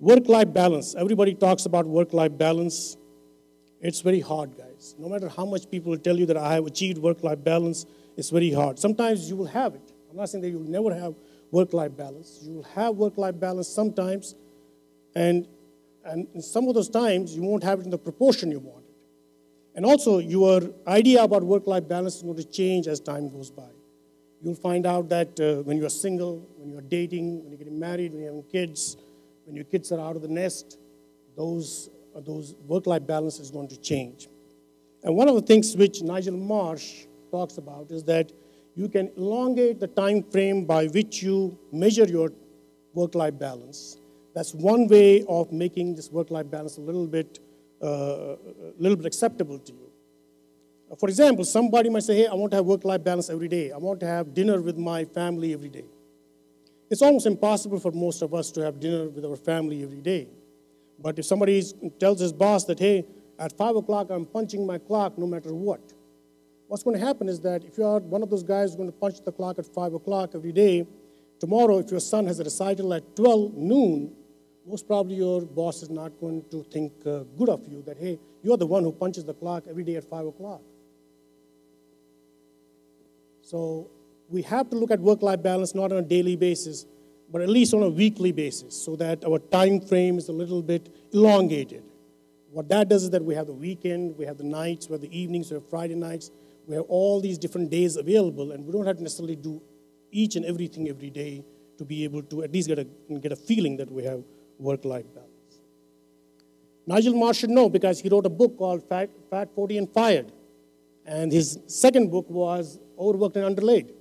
Work-life balance. Everybody talks about work-life balance. It's very hard, guys. No matter how much people tell you that I have achieved work-life balance, it's very hard. Sometimes you will have it. I'm not saying that you will never have work-life balance. You will have work-life balance sometimes, and, and in some of those times, you won't have it in the proportion you want it. And also, your idea about work-life balance is going to change as time goes by. You'll find out that uh, when you're single, when you're dating, when you're getting married, when you're having kids, when your kids are out of the nest, those, uh, those work-life balance is going to change. And one of the things which Nigel Marsh talks about is that you can elongate the time frame by which you measure your work-life balance. That's one way of making this work-life balance a little bit, uh, a little bit acceptable to you. For example, somebody might say, hey, I want to have work-life balance every day. I want to have dinner with my family every day. It's almost impossible for most of us to have dinner with our family every day. But if somebody tells his boss that, hey, at five o'clock I'm punching my clock no matter what, what's going to happen is that if you are one of those guys who's going to punch the clock at five o'clock every day, tomorrow if your son has a recital at twelve noon, most probably your boss is not going to think uh, good of you, that, hey, you're the one who punches the clock every day at five o'clock. So we have to look at work-life balance not on a daily basis, but at least on a weekly basis, so that our time frame is a little bit elongated. What that does is that we have the weekend, we have the nights, we have the evenings, we have Friday nights, we have all these different days available, and we don't have to necessarily do each and everything every day to be able to at least get a, get a feeling that we have work-life balance. Nigel Marsh should know because he wrote a book called Fat, Fat forty and Fired, and his second book was Overworked and Underlaid.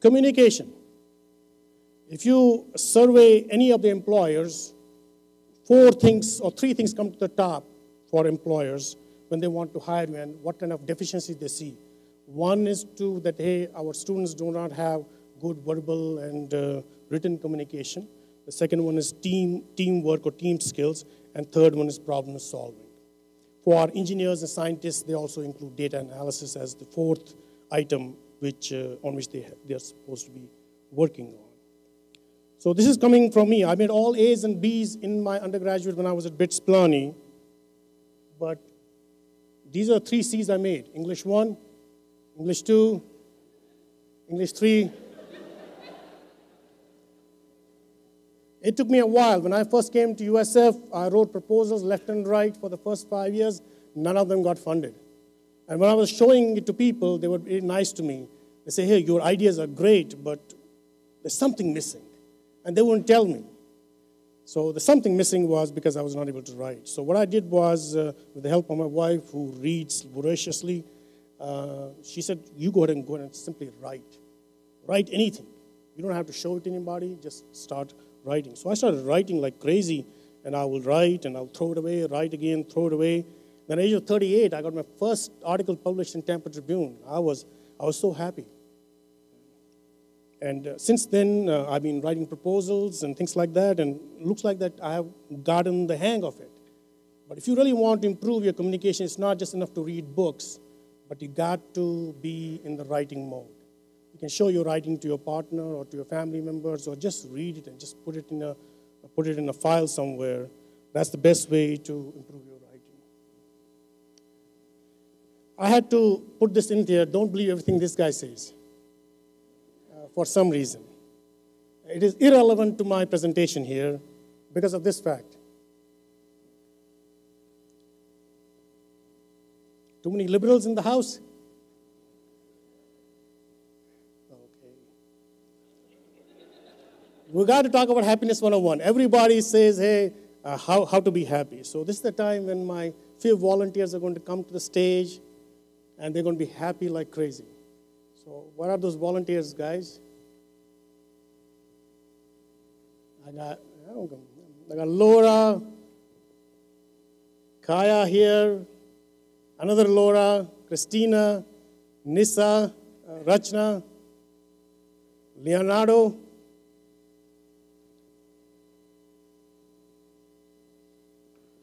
Communication. If you survey any of the employers, four things or three things come to the top for employers when they want to hire you and what kind of deficiencies they see. One is to that, hey, our students do not have good verbal and uh, written communication. The second one is team, teamwork or team skills. And third one is problem solving. For engineers and scientists, they also include data analysis as the fourth item which, uh, on which they, they are supposed to be working on. So this is coming from me. I made all A's and B's in my undergraduate when I was at BITS Pilani, but these are three C's I made. English one, English two, English three. It took me a while. When I first came to U S F, I wrote proposals left and right for the first five years. None of them got funded. And when I was showing it to people, they were very nice to me. They say, hey, your ideas are great, but there's something missing. And they wouldn't tell me. So the something missing was because I was not able to write. So what I did was, uh, with the help of my wife, who reads voraciously, uh, she said, you go ahead and go ahead and simply write. Write anything. You don't have to show it to anybody. Just start writing. So I started writing like crazy. And I will write, and I'll throw it away, write again, throw it away. Then at the age of thirty-eight, I got my first article published in Tampa Tribune. I was, I was so happy. And uh, since then, uh, I've been writing proposals and things like that, and it looks like that I have gotten the hang of it. But if you really want to improve your communication, it's not just enough to read books, but you got to be in the writing mode. You can show your writing to your partner or to your family members, or just read it and just put it in a, put it in a file somewhere. That's the best way to improve your writing. I had to put this in there. Don't believe everything this guy says. For some reason. It is irrelevant to my presentation here because of this fact. Too many liberals in the house? Okay. We've got to talk about happiness one oh one. Everybody says, hey, uh, how, how to be happy. So this is the time when my few volunteers are going to come to the stage and they're going to be happy like crazy. So what are those volunteers, guys? I got, I don't know, I got Laura, Kaya here, another Laura, Christina, Nissa, uh, Rachna, Leonardo.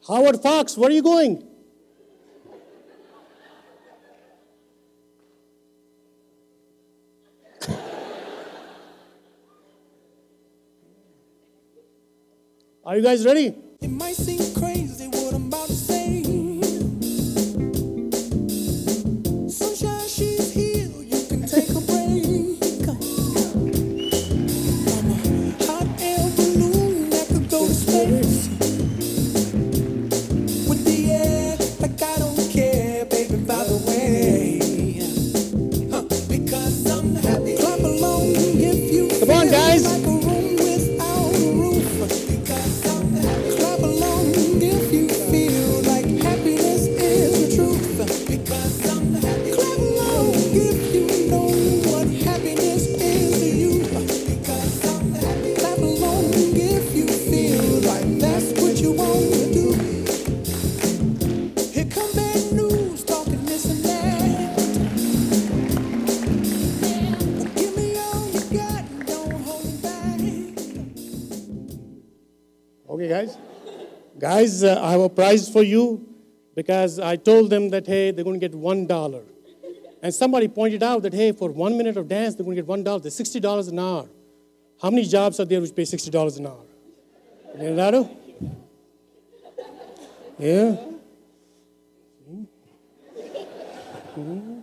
Howard Fox, where are you going? Are you guys ready? It might seem crazy what I'm about to say. Sunshine, she's here, you can take a break. I'm a hot air balloon that could go to space. With the air like I guys, uh, I have a prize for you, because I told them that, hey, they're going to get one dollar. And somebody pointed out that, hey, for one minute of dance, they're going to get one dollar. They're sixty dollars an hour. How many jobs are there which pay sixty dollars an hour? Leonardo? Yeah? Mm. Mm.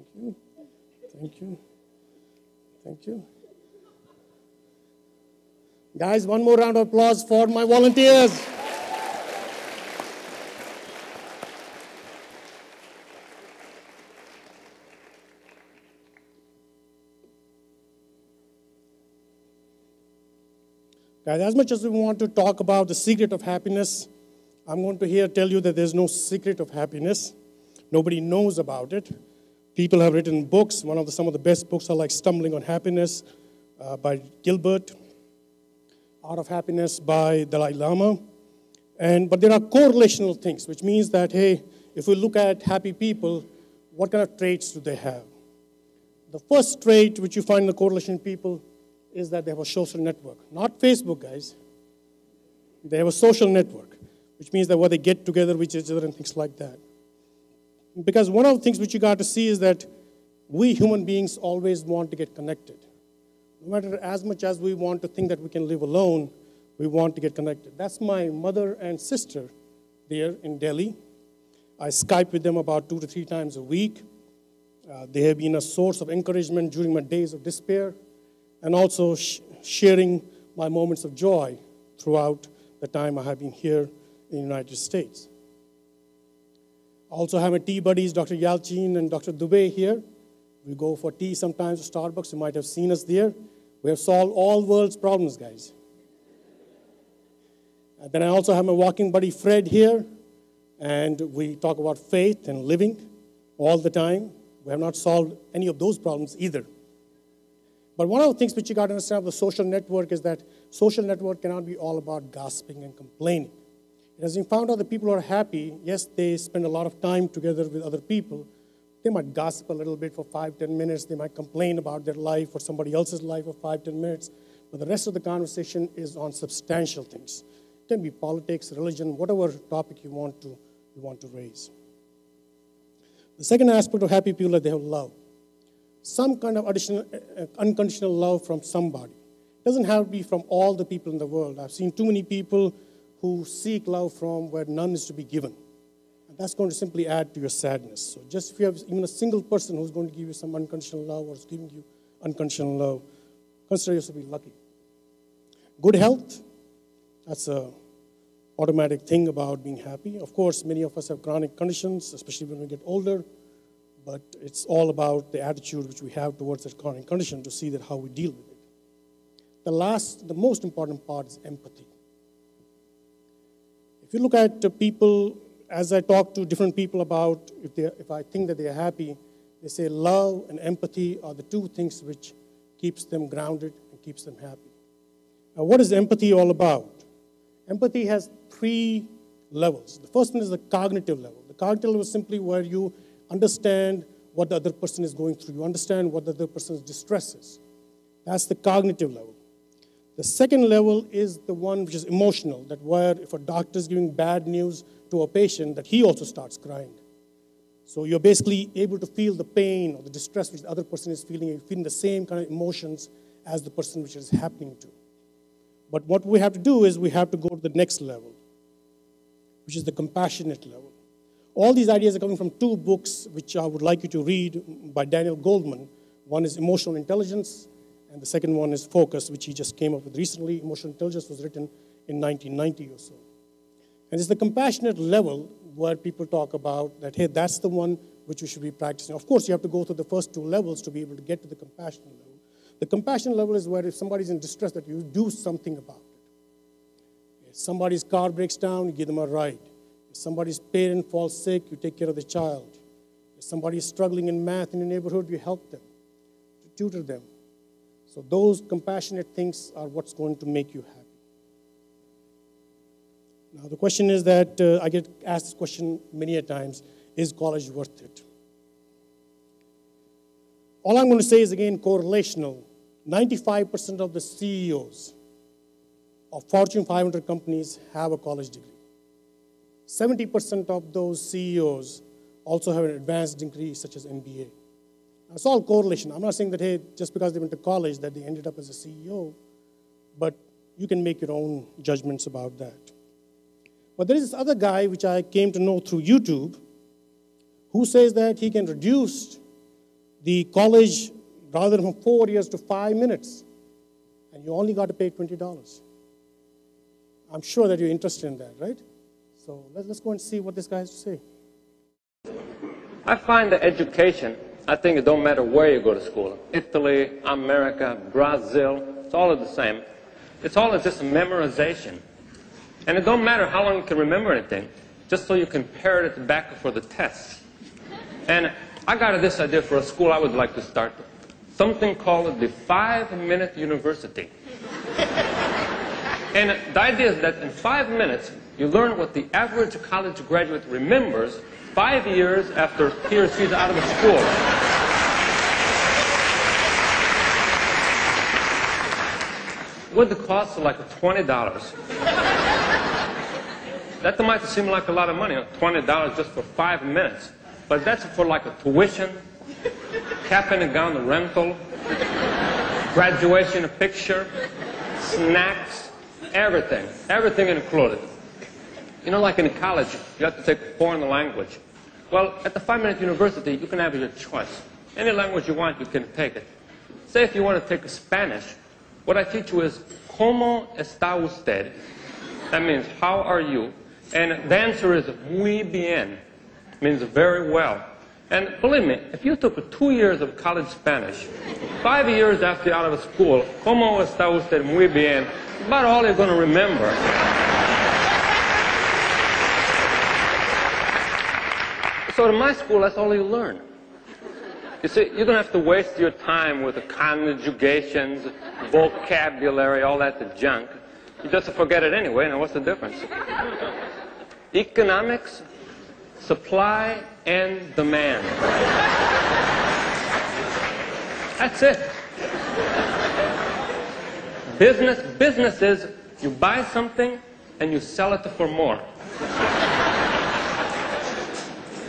Thank you. Thank you. Thank you. Guys, one more round of applause for my volunteers. Guys, as much as we want to talk about the secret of happiness, I'm going to here tell you that there's no secret of happiness. Nobody knows about it. People have written books. One of the, some of the best books are like Stumbling on Happiness uh, by Gilbert, Art of Happiness by Dalai Lama. And, but there are correlational things, which means that, hey, if we look at happy people, what kind of traits do they have? The first trait which you find in the correlation in people is that they have a social network. Not Facebook, guys. They have a social network, which means that where they get together with each other and things like that. Because one of the things which you got to see is that we human beings always want to get connected. No matter as much as we want to think that we can live alone, we want to get connected. That's my mother and sister there in Delhi. I Skype with them about two to three times a week. Uh, they have been a source of encouragement during my days of despair, and also sh sharing my moments of joy throughout the time I have been here in the United States. I also have my tea buddies, Doctor Yalchin and Doctor Dubey here. We go for tea sometimes at Starbucks. You might have seen us there. We have solved all world's problems, guys. And then I also have my walking buddy, Fred, here. And we talk about faith and living all the time. We have not solved any of those problems either. But one of the things which you got to understand of the social network is that social network cannot be all about gossiping and complaining. It has been found out that people who are happy, yes, they spend a lot of time together with other people. They might gossip a little bit for five, ten minutes. They might complain about their life or somebody else's life for five, ten minutes. But the rest of the conversation is on substantial things. It can be politics, religion, whatever topic you want to, you want to raise. The second aspect of happy people is that they have love. Some kind of additional, uh, unconditional love from somebody. It doesn't have to be from all the people in the world. I've seen too many people who seek love from where none is to be given. And that's going to simply add to your sadness. So just if you have even a single person who's going to give you some unconditional love or is giving you unconditional love, consider yourself to be lucky. Good health, that's an automatic thing about being happy. Of course, many of us have chronic conditions, especially when we get older. But it's all about the attitude which we have towards that chronic condition to see that how we deal with it. The last, the most important part is empathy. If you look at people, as I talk to different people about, if, they, if I think that they are happy, they say love and empathy are the two things which keeps them grounded and keeps them happy. Now, what is empathy all about? Empathy has three levels. The first one is the cognitive level. The cognitive level is simply where you understand what the other person is going through. You understand what the other person's distress is. That's the cognitive level. The second level is the one which is emotional, that where if a doctor is giving bad news to a patient, that he also starts crying. So you're basically able to feel the pain or the distress which the other person is feeling. You're feeling the same kind of emotions as the person which is happening to. But what we have to do is we have to go to the next level, which is the compassionate level. All these ideas are coming from two books which I would like you to read by Daniel Goldman. One is Emotional Intelligence, and the second one is Focus, which he just came up with recently. Emotional Intelligence was written in nineteen ninety or so. And it's the compassionate level where people talk about that, hey, that's the one which you should be practicing. Of course, you have to go through the first two levels to be able to get to the compassionate level. The compassionate level is where if somebody's in distress, that you do something about it. If somebody's car breaks down, you give them a ride. If somebody's parent falls sick, you take care of the child. If somebody is struggling in math in your neighborhood, you help them, you tutor them. So those compassionate things are what's going to make you happy. Now the question is that, uh, I get asked this question many a times, is college worth it? All I'm going to say is again correlational. ninety-five percent of the C E Os of Fortune five hundred companies have a college degree. seventy percent of those C E Os also have an advanced degree, such as M B A. It's all correlation. I'm not saying that, hey, just because they went to college that they ended up as a C E O, but you can make your own judgments about that. But there is this other guy, which I came to know through YouTube, who says that he can reduce the college, rather than from four years to five minutes, and you only got to pay twenty dollars. I'm sure that you're interested in that, right? So let's go and see what this guy has to say. I find that education, I think it don't matter where you go to school. Italy, America, Brazil, it's all the same. It's all just memorization. And it don't matter how long you can remember anything, just so you can parrot it back for the test. And I got this idea for a school I would like to start, something called the five-minute university. And the idea is that in five minutes, you learn what the average college graduate remembers five years after he or she's out of school. With the cost of like twenty dollars. That might seem like a lot of money, twenty dollars just for five minutes. But that's for like a tuition, cap and gown rental, graduation picture, snacks, everything, everything included. You know, like in college, you have to take a foreign language. Well, at the five-minute university, you can have your choice. Any language you want, you can take it. Say if you want to take Spanish, what I teach you is, ¿Cómo está usted? That means, how are you? And the answer is, muy bien. Means very well. And believe me, if you took two years of college Spanish, five years after you're out of school, ¿Cómo está usted? Muy bien. About all you're going to remember. So in my school, that's all you learn. You see, you don't have to waste your time with the conjugations, vocabulary, all that junk. You just forget it anyway. Now, what's the difference? Economics, supply and demand. That's it. Business, business is you buy something and you sell it for more.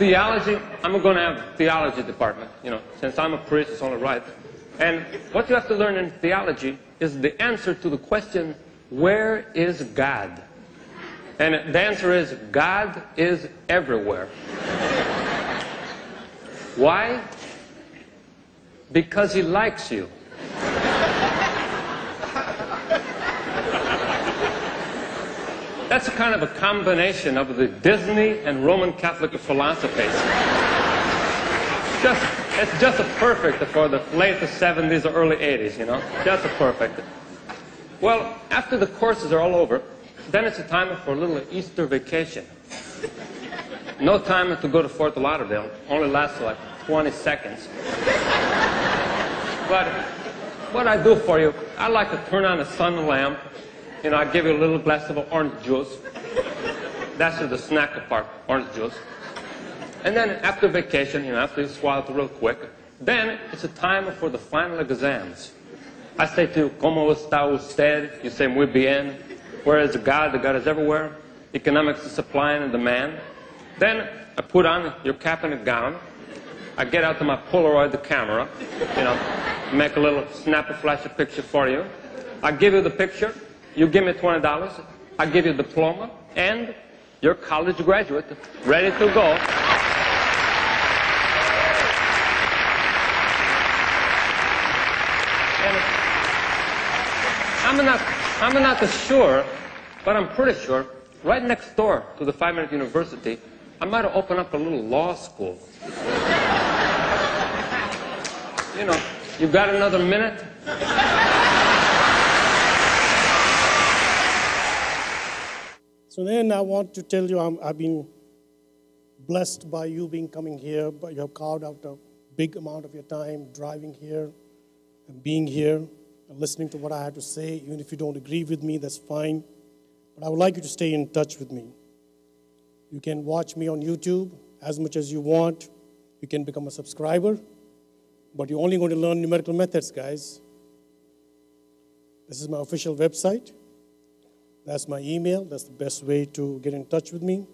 Theology, I'm going to have a theology department, you know, since I'm a priest, it's only right. And what you have to learn in theology is the answer to the question, where is God? And the answer is, God is everywhere. Why? Because he likes you. That's a kind of a combination of the Disney and Roman Catholic philosophies. Just, it's just a perfect for the late seventies or early eighties, you know? Just a perfect. Well, after the courses are all over, then it's a time for a little Easter vacation. No time to go to Fort Lauderdale. Only lasts like twenty seconds. But what I do for you, I like to turn on a sun lamp. You know, I give you a little glass of orange juice. That's the snack part, orange juice. And then after vacation, you know, after you swallow it real quick, then it's a time for the final exams. I say to you, ¿Cómo está usted? You say, muy bien. Where is God? The God is everywhere. Economics is supply and demand. Then I put on your cap and gown. I get out to my Polaroid the camera, you know, make a little snap a flash a picture for you. I give you the picture. You give me twenty dollars. I give you a diploma and your college graduate ready to go. And I'm not. I'm not sure, but I'm pretty sure, right next door to the five-minute university, I might open up a little law school. You know, you got another minute? So then I want to tell you I'm, I've been blessed by you being coming here, but you have carved out a big amount of your time driving here and being here. Listening to what I have to say, even if you don't agree with me, that's fine. But I would like you to stay in touch with me. You can watch me on YouTube as much as you want. You can become a subscriber. But you're only going to learn numerical methods, guys. This is my official website. That's my email. That's the best way to get in touch with me.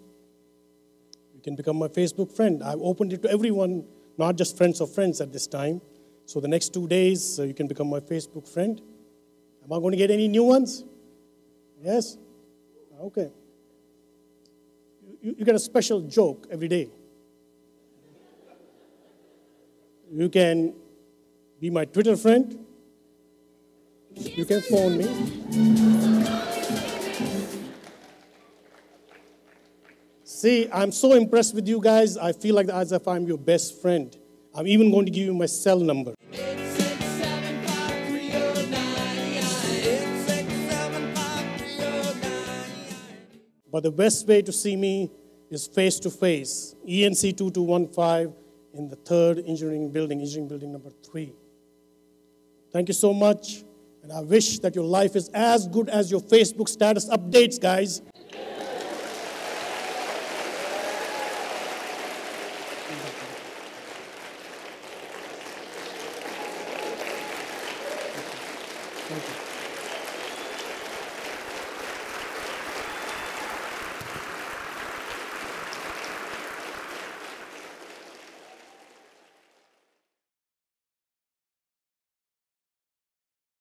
You can become my Facebook friend. I've opened it to everyone, not just friends of friends at this time. So the next two days, uh, you can become my Facebook friend. Am I going to get any new ones? Yes? Okay. You, you get a special joke every day. You can be my Twitter friend. You can phone me. See, I'm so impressed with you guys. I feel like as if I'm your best friend. I'm even going to give you my cell number. But the best way to see me is face to face. E N C two two one five in the third engineering building, engineering building number three. Thank you so much. And I wish that your life is as good as your Facebook status updates, guys. Thank you.